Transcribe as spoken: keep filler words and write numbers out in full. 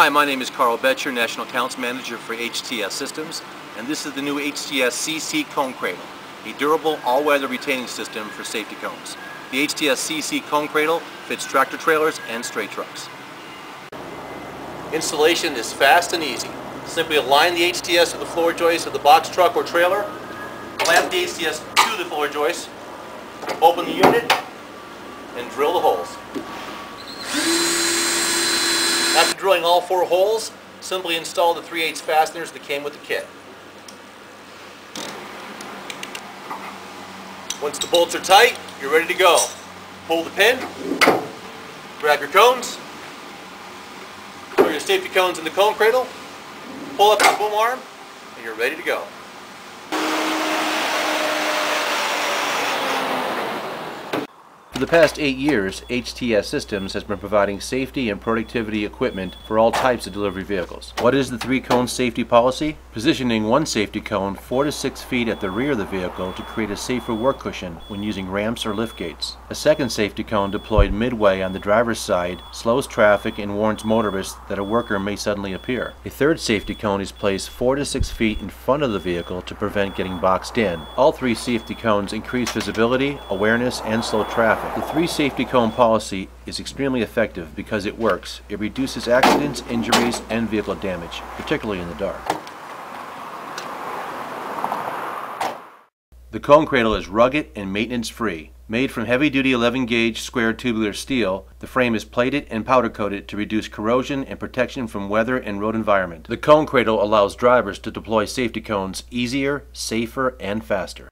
Hi, my name is Carl Betcher, National Accounts Manager for H T S Systems, and this is the new H T S C C Cone Cradle, a durable all-weather retaining system for safety cones. The H T S C C Cone Cradle fits tractor trailers and straight trucks. Installation is fast and easy. Simply align the H T S to the floor joist of the box truck or trailer, clamp the H T S to the floor joist, open the unit, and drill the holes. After drilling all four holes, simply install the three eighths fasteners that came with the kit. Once the bolts are tight, you're ready to go. Pull the pin, grab your cones, throw your safety cones in the cone cradle, pull up your boom arm, and you're ready to go. For the past eight years, H T S Systems has been providing safety and productivity equipment for all types of delivery vehicles. What is the three-cone safety policy? Positioning one safety cone four to six feet at the rear of the vehicle to create a safer work cushion when using ramps or lift gates. A second safety cone deployed midway on the driver's side slows traffic and warns motorists that a worker may suddenly appear. A third safety cone is placed four to six feet in front of the vehicle to prevent getting boxed in. All three safety cones increase visibility, awareness, and slow traffic. The three safety cone policy is extremely effective because it works. It reduces accidents, injuries, and vehicle damage, particularly in the dark. The cone cradle is rugged and maintenance-free. Made from heavy-duty eleven gauge square tubular steel, the frame is plated and powder-coated to reduce corrosion and protection from weather and road environment. The cone cradle allows drivers to deploy safety cones easier, safer, and faster.